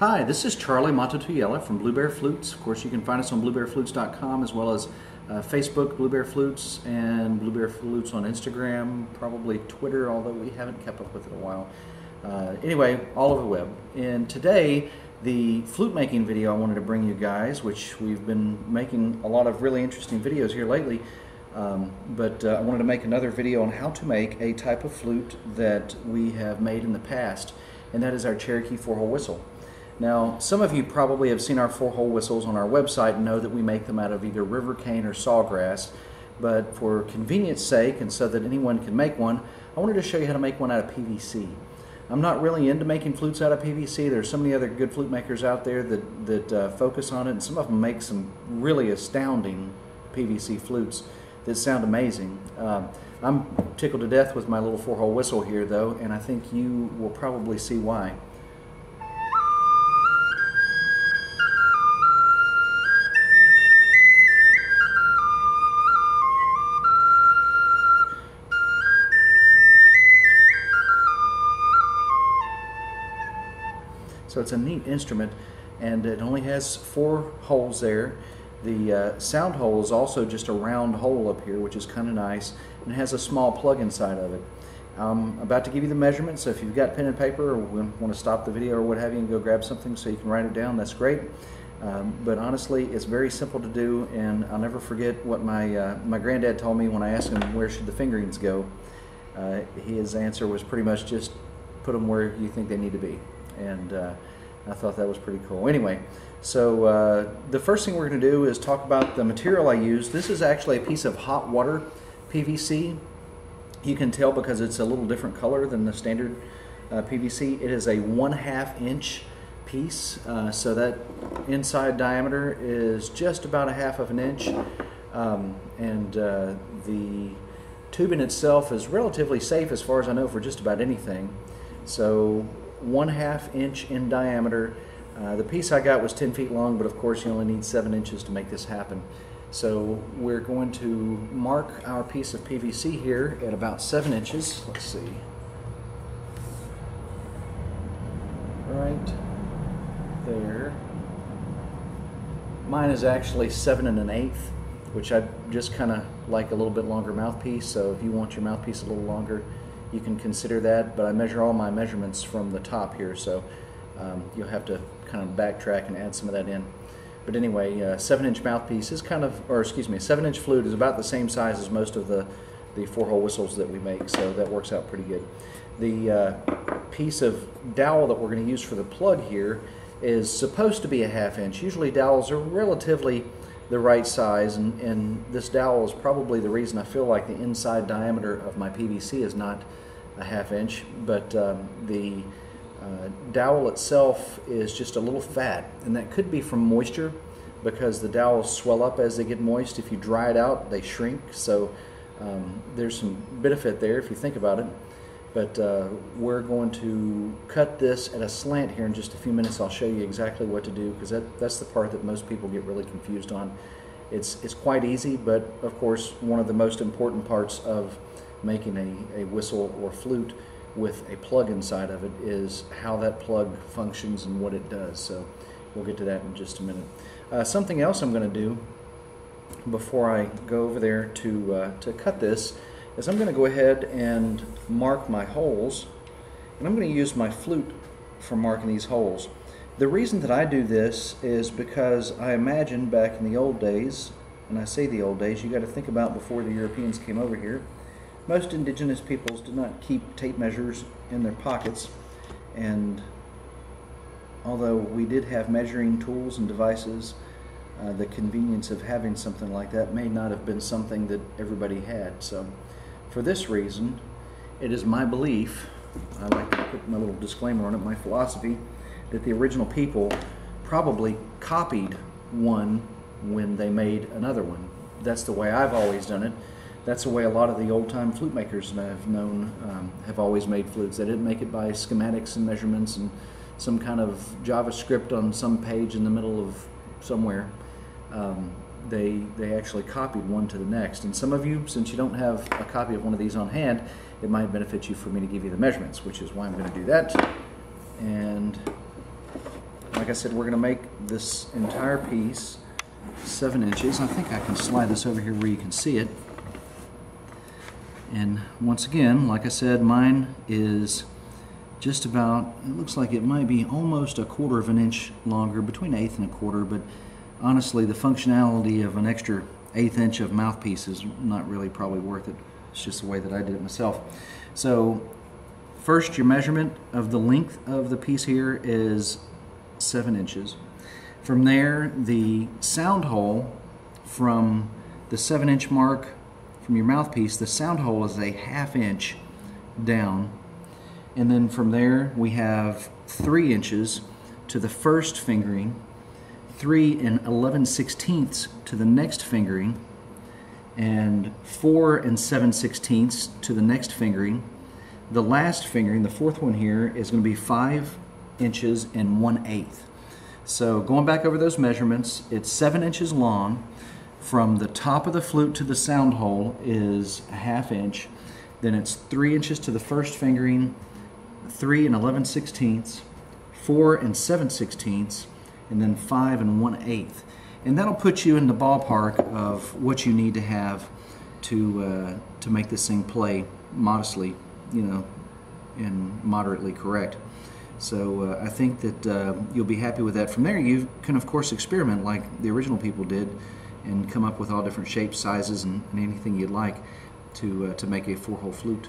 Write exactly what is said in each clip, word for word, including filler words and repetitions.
Hi, this is Charlie Mato-Toyela from Blue Bear Flutes. Of course, you can find us on blue bear flutes dot com as well as uh, Facebook, Blue Bear Flutes, and Blue Bear Flutes on Instagram, probably Twitter, although we haven't kept up with it in a while. Uh, anyway, all over the web. And today, the flute making video I wanted to bring you guys, which we've been making a lot of really interesting videos here lately, um, but uh, I wanted to make another video on how to make a type of flute that we have made in the past, and that is our Cherokee four-hole whistle. Now, some of you probably have seen our four-hole whistles on our website and know that we make them out of either river cane or sawgrass, but for convenience sake and so that anyone can make one, I wanted to show you how to make one out of P V C. I'm not really into making flutes out of P V C. There's so many other good flute makers out there that, that uh, focus on it, and some of them make some really astounding P V C flutes that sound amazing. Uh, I'm tickled to death with my little four-hole whistle here, though, and I think you will probably see why. So it's a neat instrument, and it only has four holes there. The uh, sound hole is also just a round hole up here, which is kind of nice, and it has a small plug inside of it. I'm about to give you the measurements, so if you've got pen and paper or want to stop the video or what have you and go grab something so you can write it down, that's great. Um, but honestly, it's very simple to do, and I'll never forget what my, uh, my granddad told me when I asked him where should the fingerings go. Uh, his answer was pretty much just put them where you think they need to be. And uh, I thought that was pretty cool. Anyway, so uh, the first thing we're going to do is talk about the material I used. This is actually a piece of hot water P V C. You can tell because it's a little different color than the standard uh, P V C. It is a one-half inch piece, uh, so that inside diameter is just about a half of an inch, um, and uh, the tubing itself is relatively safe as far as I know for just about anything. So one half inch in diameter. Uh, the piece I got was ten feet long, but of course you only need seven inches to make this happen. So we're going to mark our piece of P V C here at about seven inches. Let's see. Right there. Mine is actually seven and an eighth, which I just kind of like a little bit longer mouthpiece, so if you want your mouthpiece a little longer, you can consider that, but I measure all my measurements from the top here, so um, you'll have to kind of backtrack and add some of that in. But anyway, uh, seven inch mouthpiece is kind of, or excuse me, seven inch flute is about the same size as most of the, the four hole whistles that we make, so that works out pretty good. The uh, piece of dowel that we're going to use for the plug here is supposed to be a half inch. Usually dowels are relatively the right size, and, and this dowel is probably the reason I feel like the inside diameter of my P V C is not a half inch, but um, the uh, dowel itself is just a little fat, and that could be from moisture because the dowels swell up as they get moist. If you dry it out, they shrink, so um, there's some benefit there if you think about it. But uh, we're going to cut this at a slant here in just a few minutes. I'll show you exactly what to do, because that, that's the part that most people get really confused on. It's, it's quite easy, but of course one of the most important parts of making a, a whistle or flute with a plug inside of it is how that plug functions and what it does. So we'll get to that in just a minute. Uh, something else I'm going to do before I go over there to, uh, to cut this is I'm going to go ahead and mark my holes, and I'm going to use my flute for marking these holes. The reason that I do this is because I imagine back in the old days, and I say the old days, you got to think about before the Europeans came over here, most indigenous peoples did not keep tape measures in their pockets, and although we did have measuring tools and devices, uh, the convenience of having something like that may not have been something that everybody had. So for this reason, it is my belief, I like to put my little disclaimer on it, my philosophy, that the original people probably copied one when they made another one. That's the way I've always done it. That's the way a lot of the old-time flute makers that I've known um, have always made flutes. They didn't make it by schematics and measurements and some kind of JavaScript on some page in the middle of somewhere. Um, They, they actually copied one to the next. And some of you, since you don't have a copy of one of these on hand, it might benefit you for me to give you the measurements, which is why I'm going to do that. And like I said, we're going to make this entire piece seven inches. I think I can slide this over here where you can see it. And once again, like I said, mine is just about, it looks like it might be almost a quarter of an inch longer, between an eighth and a quarter, but honestly, the functionality of an extra eighth inch of mouthpiece is not really probably worth it. It's just the way that I did it myself. So first, your measurement of the length of the piece here is seven inches. From there, the sound hole from the seven inch mark from your mouthpiece, the sound hole is a half inch down. And then from there, we have three inches to the first fingering, three and eleven sixteenths to the next fingering, and four and seven sixteenths to the next fingering. The last fingering, the fourth one here, is going to be five inches and one eighth. So going back over those measurements, it's seven inches long. From the top of the flute to the sound hole is a half inch. Then it's three inches to the first fingering, three and eleven sixteenths, four and seven sixteenths, and then five and one eighth. And that'll put you in the ballpark of what you need to have to uh, to make this thing play modestly, you know, and moderately correct. So uh, I think that uh, you'll be happy with that. From there, you can of course experiment like the original people did and come up with all different shapes, sizes, and, and anything you'd like to, uh, to make a four-hole flute.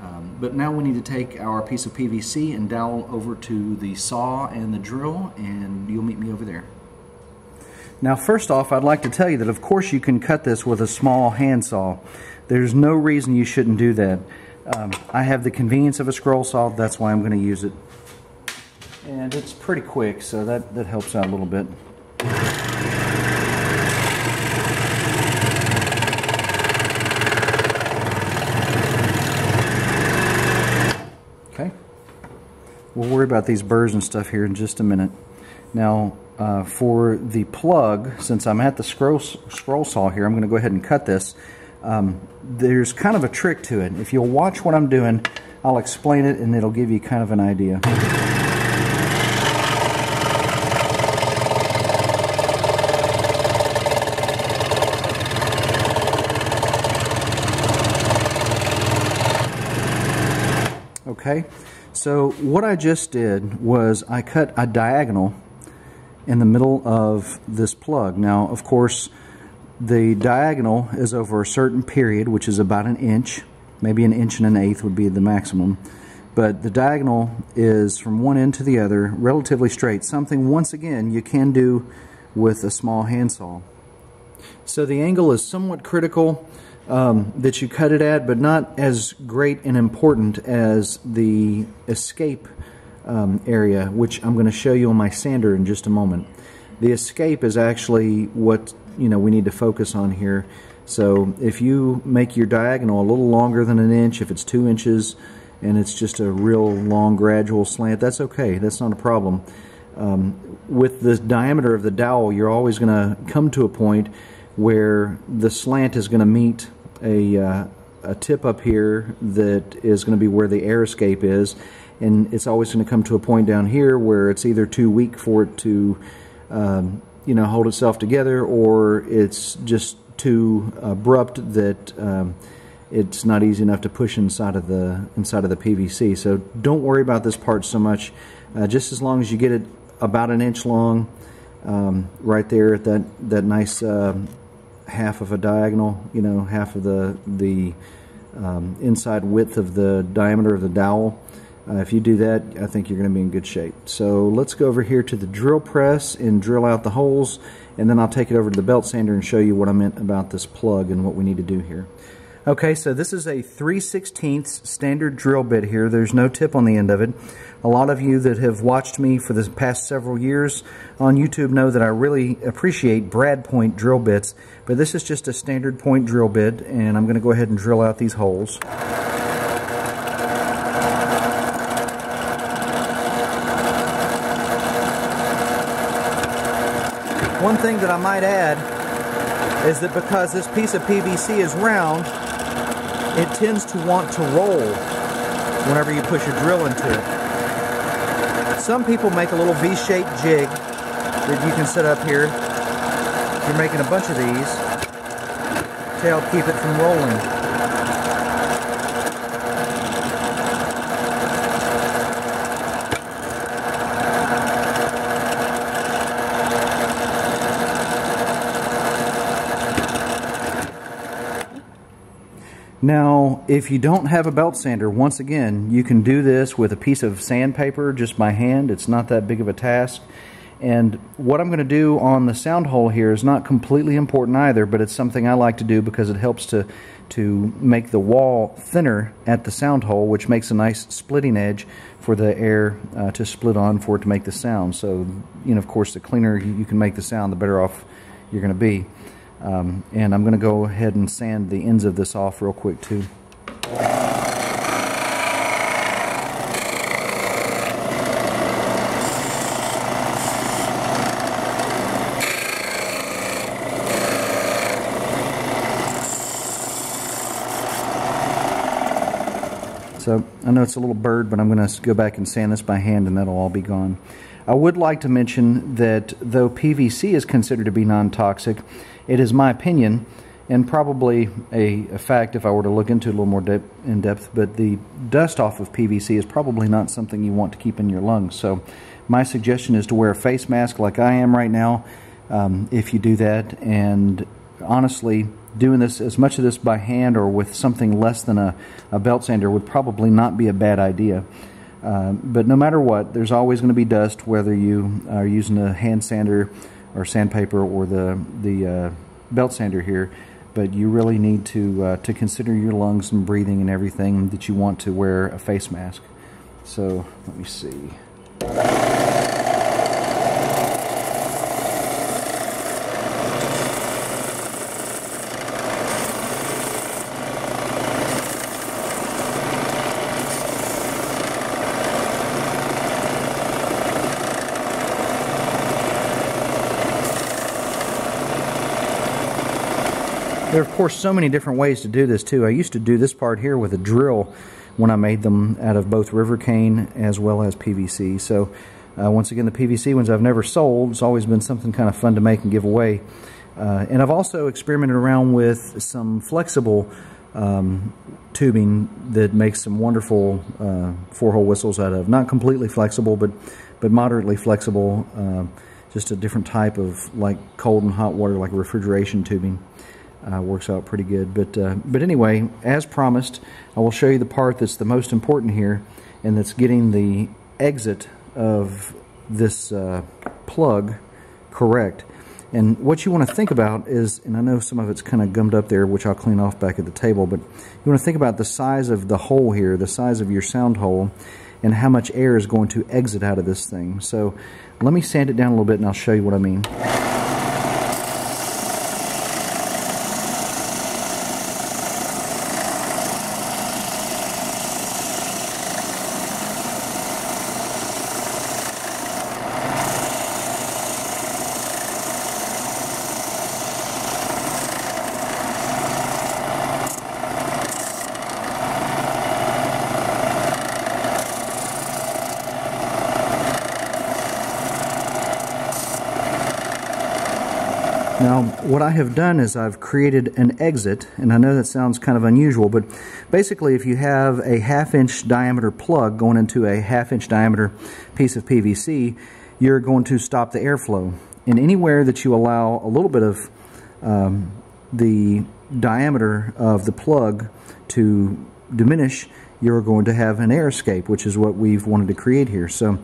Um, but now we need to take our piece of P V C and dowel over to the saw and the drill, and you'll meet me over there. Now, first off, I'd like to tell you that of course you can cut this with a small handsaw. There's no reason you shouldn't do that. Um, I have the convenience of a scroll saw, that's why I'm going to use it. And it's pretty quick, so that, that helps out a little bit. Okay, we'll worry about these burrs and stuff here in just a minute. Now, uh, for the plug, since I'm at the scroll, scroll saw here, I'm going to go ahead and cut this. Um, there's kind of a trick to it. If you'll watch what I'm doing, I'll explain it and it'll give you kind of an idea. Okay, so what I just did was I cut a diagonal in the middle of this plug. Now, of course, the diagonal is over a certain period, which is about an inch. Maybe an inch and an eighth would be the maximum. But the diagonal is from one end to the other, relatively straight. Something, once again, you can do with a small handsaw. So the angle is somewhat critical um, that you cut it at, but not as great and important as the escape um, area, which I'm going to show you on my sander in just a moment. The escape is actually what you know we need to focus on here. So if you make your diagonal a little longer than an inch, if it's two inches and it's just a real long gradual slant, that's okay, that's not a problem. Um, with the diameter of the dowel, you're always going to come to a point where the slant is going to meet a, uh, a tip up here that is going to be where the air escape is, and it's always going to come to a point down here where it's either too weak for it to um, you know, hold itself together, or it's just too abrupt that um, it's not easy enough to push inside of the inside of the P V C. So don't worry about this part so much. Uh, just as long as you get it about an inch long, um, right there at that that nice uh, half of a diagonal, you know, half of the the um, inside width of the diameter of the dowel. Uh, if you do that, I think you're going to be in good shape. So let's go over here to the drill press and drill out the holes, and then I'll take it over to the belt sander and show you what I meant about this plug and what we need to do here. Okay, so this is a three sixteenths standard drill bit here. There's no tip on the end of it. A lot of you that have watched me for the past several years on YouTube know that I really appreciate brad point drill bits, but this is just a standard point drill bit, and I'm going to go ahead and drill out these holes. One thing that I might add is that because this piece of P V C is round, it tends to want to roll whenever you push a drill into it. Some people make a little V-shaped jig that you can set up here. You're making a bunch of these to help keep it from rolling. Now, if you don't have a belt sander, once again, you can do this with a piece of sandpaper just by hand. It's not that big of a task. And what I'm going to do on the sound hole here is not completely important either, but it's something I like to do because it helps to, to make the wall thinner at the sound hole, which makes a nice splitting edge for the air uh, to split on for it to make the sound. So, you know, of course, the cleaner you can make the sound, the better off you're going to be. Um, and I'm going to go ahead and sand the ends of this off real quick too. So I know it's a little bird, but I'm going to go back and sand this by hand and that'll all be gone. I would like to mention that though P V C is considered to be non-toxic, it is my opinion, and probably a, a fact if I were to look into it a little more de in depth, but the dust off of P V C is probably not something you want to keep in your lungs. So my suggestion is to wear a face mask like I am right now um, if you do that. And honestly, doing this, as much of this by hand or with something less than a, a belt sander would probably not be a bad idea. Uh, but no matter what, there's always going to be dust, whether you are using a hand sander or sandpaper or the, the uh, belt sander here. But you really need to, uh, to consider your lungs and breathing and everything that you want to wear a face mask. So let me see. There are, of course, so many different ways to do this, too. I used to do this part here with a drill when I made them out of both river cane as well as P V C. So, uh, once again, the P V C ones I've never sold. It's always been something kind of fun to make and give away. Uh, and I've also experimented around with some flexible um, tubing that makes some wonderful uh, four-hole whistles out of. Not completely flexible, but, but moderately flexible. Uh, just a different type of, like, cold and hot water, like refrigeration tubing. Uh, works out pretty good, but uh, but anyway, as promised, I will show you the part that's the most important here, and that's getting the exit of this uh, plug correct. And what you want to think about is, and I know some of it's kind of gummed up there, which I'll clean off back at the table, but you want to think about the size of the hole here, the size of your sound hole, and how much air is going to exit out of this thing. So let me sand it down a little bit, and I'll show you what I mean. Now, what I have done is I've created an exit, and I know that sounds kind of unusual, but basically if you have a half-inch diameter plug going into a half-inch diameter piece of P V C, you're going to stop the airflow. And anywhere that you allow a little bit of um, the diameter of the plug to diminish, you're going to have an air escape, which is what we've wanted to create here. So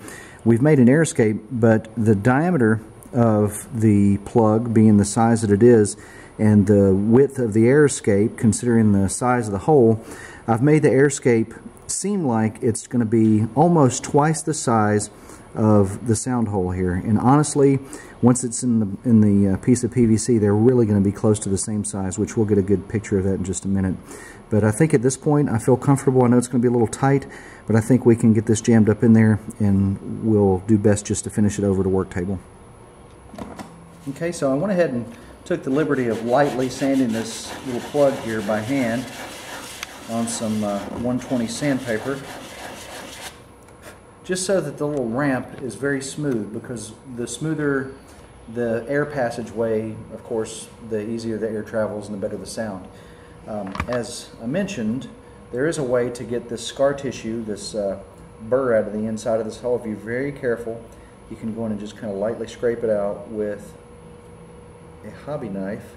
we've made an air escape, but the diameter of the plug being the size that it is and the width of the air escape considering the size of the hole, I've made the air escape seem like it's going to be almost twice the size of the sound hole here. And honestly, once it's in the in the uh, piece of P V C, they're really going to be close to the same size, which we'll get a good picture of that in just a minute. But I think at this point I feel comfortable. I know it's going to be a little tight, but I think we can get this jammed up in there, and we'll do best just to finish it over the work table. Okay, so I went ahead and took the liberty of lightly sanding this little plug here by hand on some uh, one twenty sandpaper just so that the little ramp is very smooth, because the smoother the air passageway, of course, the easier the air travels and the better the sound. Um, as I mentioned, there is a way to get this scar tissue, this uh, burr out of the inside of this hole. If you're very careful, you can go in and just kind of lightly scrape it out with a hobby knife,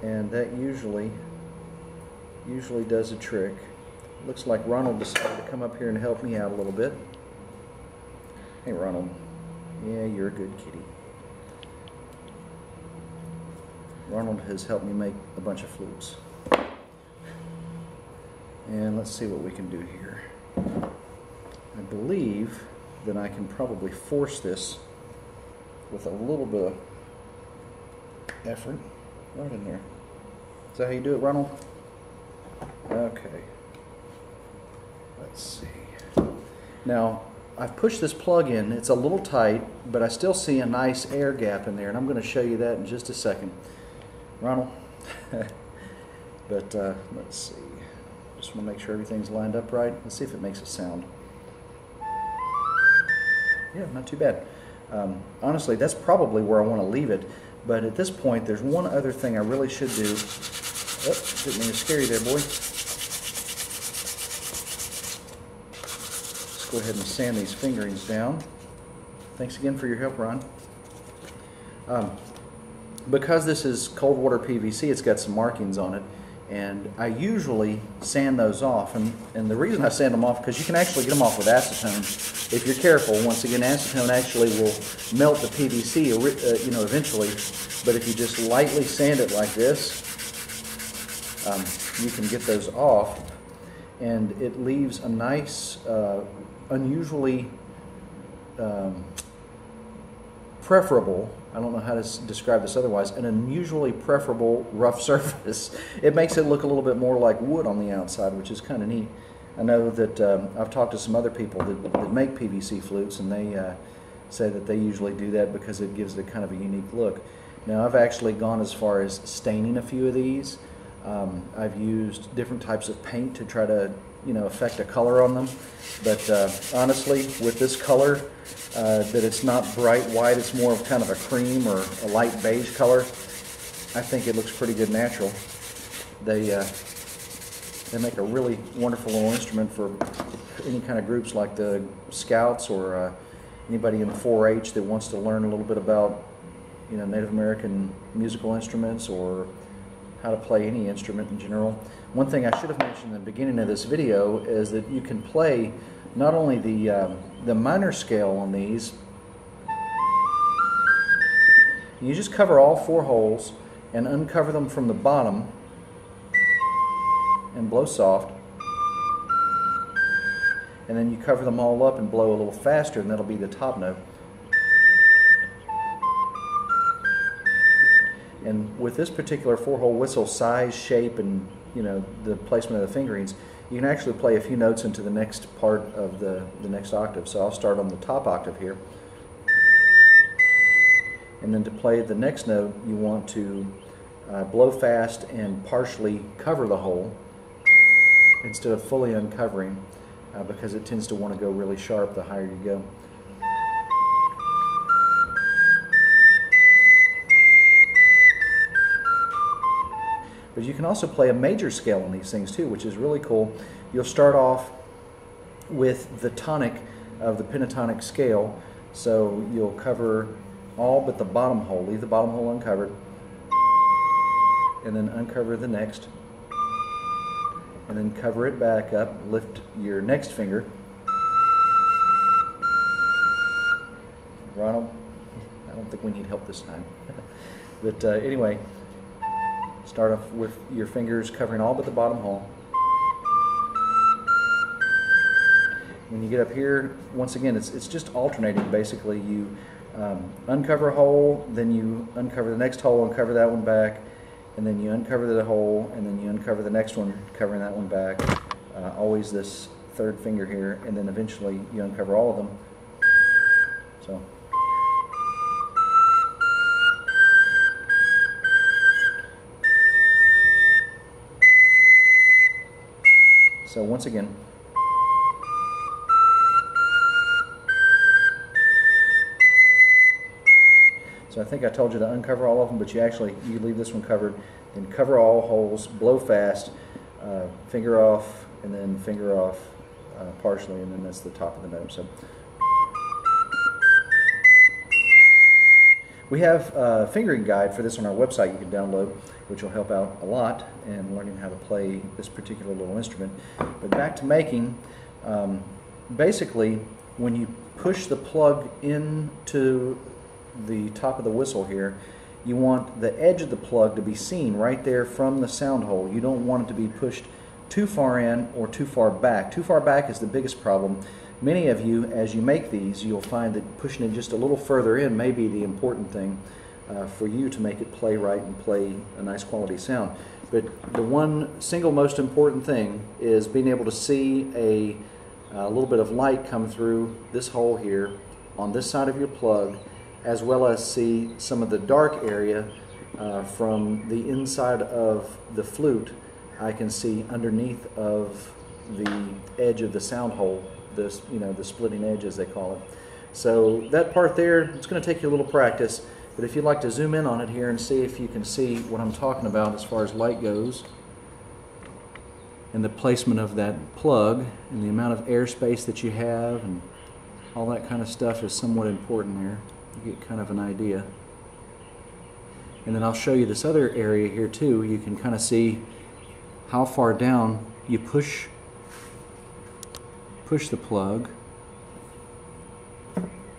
and that usually usually does a trick. Looks like Ronald decided to come up here and help me out a little bit. Hey Ronald. Yeah, you're a good kitty. Ronald has helped me make a bunch of flutes. And let's see what we can do here. I believe that I can probably force this with a little bit of effort right in there. Is that how you do it, Ronald? Okay. Let's see. Now, I've pushed this plug in. It's a little tight, but I still see a nice air gap in there, and I'm going to show you that in just a second, Ronald. But uh, let's see. Just want to make sure everything's lined up right. Let's see if it makes a sound. Yeah, not too bad. Um, honestly, that's probably where I want to leave it. But at this point, there's one other thing I really should do. Oh, didn't mean to scare you there, boy. Go ahead and sand these fingerings down. Thanks again for your help, Ron. Um, because this is cold water P V C, it's got some markings on it, and I usually sand those off, and, and the reason I sand them off, because you can actually get them off with acetone if you're careful. Once again, acetone actually will melt the P V C uh, you know, eventually, but if you just lightly sand it like this, um, you can get those off, and it leaves a nice uh, unusually um, preferable, I don't know how to describe this otherwise, an unusually preferable rough surface. It makes it look a little bit more like wood on the outside, which is kind of neat. I know that um, I've talked to some other people that, that make P V C flutes, and they uh, say that they usually do that because it gives it kind of a unique look. Now, I've actually gone as far as staining a few of these. Um, I've used different types of paint to try to, you know, affect a color on them, but uh, honestly, with this color, uh, that it's not bright white, it's more of kind of a cream or a light beige color, I think it looks pretty good natural. They, uh, they make a really wonderful little instrument for any kind of groups like the Scouts or uh, anybody in four H that wants to learn a little bit about, you know, Native American musical instruments or how to play any instrument in general. One thing I should have mentioned in the beginning of this video is that you can play not only the, uh, the minor scale on these, you just cover all four holes and uncover them from the bottom and blow soft, and then you cover them all up and blow a little faster, and that'll be the top note. And with this particular four-hole whistle, size, shape, and, you know, the placement of the fingerings, you can actually play a few notes into the next part of the, the next octave. So I'll start on the top octave here. And then to play the next note, you want to uh, blow fast and partially cover the hole instead of fully uncovering, uh, because it tends to want to go really sharp the higher you go. But you can also play a major scale on these things too, which is really cool. You'll start off with the tonic of the pentatonic scale, so you'll cover all but the bottom hole, leave the bottom hole uncovered, and then uncover the next, and then cover it back up, lift your next finger. Ronald, I don't think we need help this time. But uh, anyway, start off with your fingers covering all but the bottom hole. When you get up here, once again, it's, it's just alternating basically. You um, uncover a hole, then you uncover the next hole and cover that one back, and then you uncover the hole, and then you uncover the next one, covering that one back. Uh, always this third finger here, and then eventually you uncover all of them. So. So once again, So I think I told you to uncover all of them, but you actually, you leave this one covered, then cover all holes, blow fast, uh, finger off, and then finger off uh, partially, and then that's the top of the note. So we have a fingering guide for this on our website you can download, which will help out a lot in learning how to play this particular little instrument. But back to making, um, basically when you push the plug into the top of the whistle here, you want the edge of the plug to be seen right there from the sound hole. You don't want it to be pushed too far in or too far back. Too far back is the biggest problem. Many of you, as you make these, you'll find that pushing it just a little further in may be the important thing uh, for you to make it play right and play a nice quality sound. But the one single most important thing is being able to see a, a little bit of light come through this hole here on this side of your plug, as well as see some of the dark area uh, from the inside of the flute. I can see underneath of the edge of the sound hole, this, you know, the splitting edge as they call it. So that part there, it's going to take you a little practice, but if you'd like to zoom in on it here and see if you can see what I'm talking about as far as light goes, and the placement of that plug, and the amount of air space that you have, and all that kind of stuff is somewhat important there. You get kind of an idea. And then I'll show you this other area here too. You can kind of see how far down you push push the plug.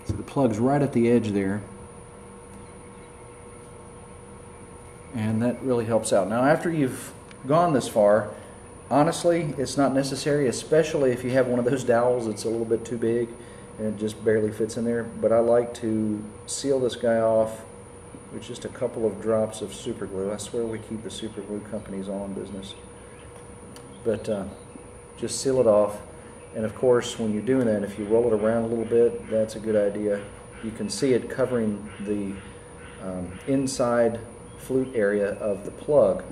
So the plug's right at the edge there, and that really helps out. Now after you've gone this far, honestly it's not necessary, especially if you have one of those dowels that's a little bit too big and it just barely fits in there, but I like to seal this guy off with just a couple of drops of super glue. I swear we keep the super glue companies all in business. But uh, just seal it off, and of course when you're doing that, if you roll it around a little bit, that's a good idea. You can see it covering the um, inside flute area of the plug.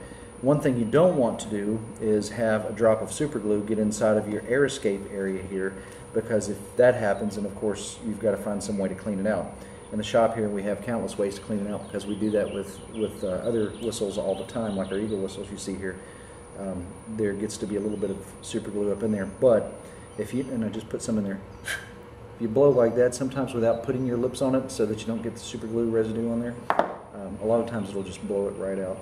One thing you don't want to do is have a drop of super glue get inside of your air escape area here, because if that happens, then of course you've got to find some way to clean it out. In the shop here we have countless ways to clean it out, because we do that with, with uh, other whistles all the time, like our eagle whistles you see here. Um, there gets to be a little bit of super glue up in there, but if you, and I just put some in there, if you blow like that sometimes without putting your lips on it so that you don't get the super glue residue on there, um, a lot of times it'll just blow it right out.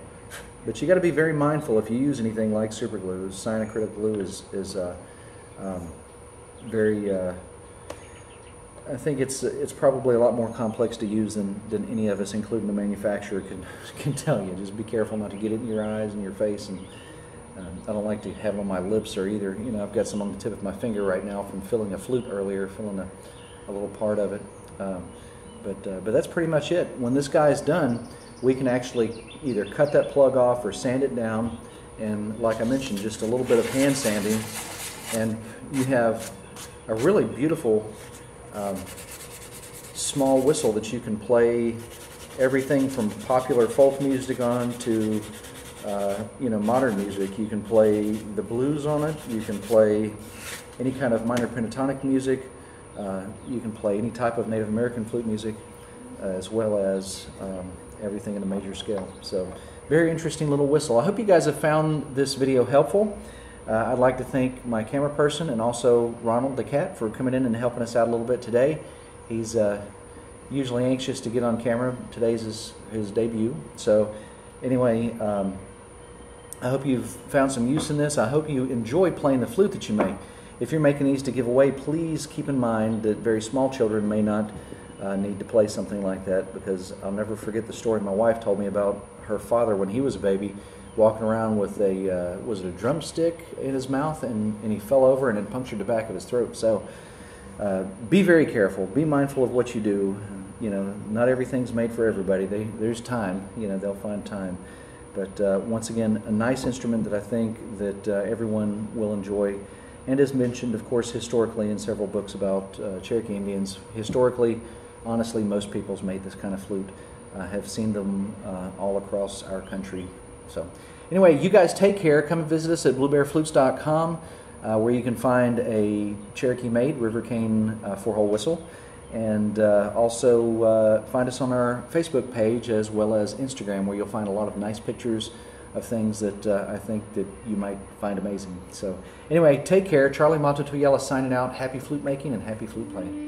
But you got to be very mindful if you use anything like super glue. Cyanoacrylic glue is, is uh, um, very, uh, I think it's it's probably a lot more complex to use than, than any of us, including the manufacturer, can, can tell you. Just be careful not to get it in your eyes and your face. And um, I don't like to have it on my lips or either. You know, I've got some on the tip of my finger right now from filling a flute earlier, filling a, a little part of it. Um, but, uh, but that's pretty much it. When this guy's done, we can actually either cut that plug off or sand it down. And like I mentioned, just a little bit of hand sanding. And you have a really beautiful Um, small whistle that you can play everything from popular folk music on to uh, you know, modern music. You can play the blues on it, you can play any kind of minor pentatonic music, uh, you can play any type of Native American flute music, uh, as well as um, everything in a major scale. So very interesting little whistle. I hope you guys have found this video helpful. Uh, I'd like to thank my camera person and also Ronald the cat for coming in and helping us out a little bit today. He's uh, usually anxious to get on camera. Today's his, his debut. So anyway, um, I hope you've found some use in this. I hope you enjoy playing the flute that you make. If you're making these to give away, please keep in mind that very small children may not uh, need to play something like that, because I'll never forget the story my wife told me about her father when he was a baby, walking around with a, uh, was it a drumstick in his mouth, and, and he fell over and it punctured the back of his throat. So uh, be very careful, be mindful of what you do. You know, not everything's made for everybody. They, there's time, you know, they'll find time. But uh, once again, a nice instrument that I think that uh, everyone will enjoy. And as mentioned, of course, historically in several books about uh, Cherokee Indians, historically, honestly, most people's made this kind of flute. I have seen them uh, all across our country. So anyway, you guys take care. Come and visit us at blue bear flutes dot com, uh, where you can find a Cherokee-made river cane uh, four-hole whistle, And uh, also uh, find us on our Facebook page as well as Instagram, where you'll find a lot of nice pictures of things that uh, I think that you might find amazing. So anyway, take care. Charlie Mato-Toyela signing out. Happy flute making and happy flute playing.